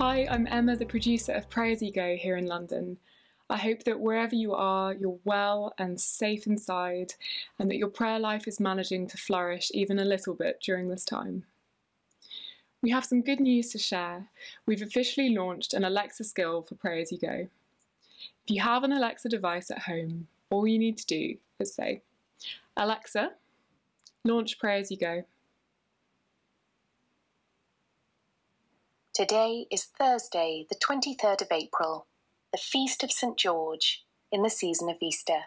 Hi, I'm Emma, the producer of Pray As You Go here in London. I hope that wherever you are, you're well and safe inside, and that your prayer life is managing to flourish even a little bit during this time. We have some good news to share. We've officially launched an Alexa skill for Pray As You Go. If you have an Alexa device at home, all you need to do is say, "Alexa, launch Pray As You Go." Today is Thursday, the 23rd of April, the Feast of St. George, in the season of Easter.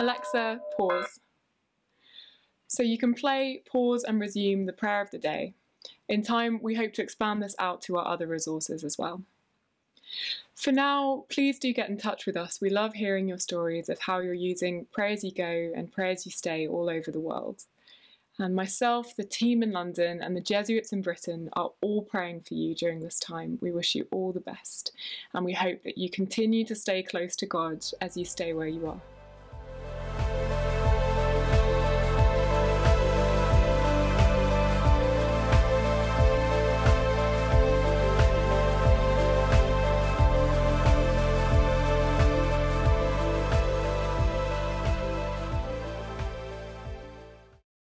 Alexa, pause. So you can play, pause and resume the prayer of the day. In time, we hope to expand this out to our other resources as well. For now, please do get in touch with us. We love hearing your stories of how you're using Pray As You Go and Pray As You Stay all over the world. And myself, the team in London, and the Jesuits in Britain are all praying for you during this time. We wish you all the best, and we hope that you continue to stay close to God as you stay where you are.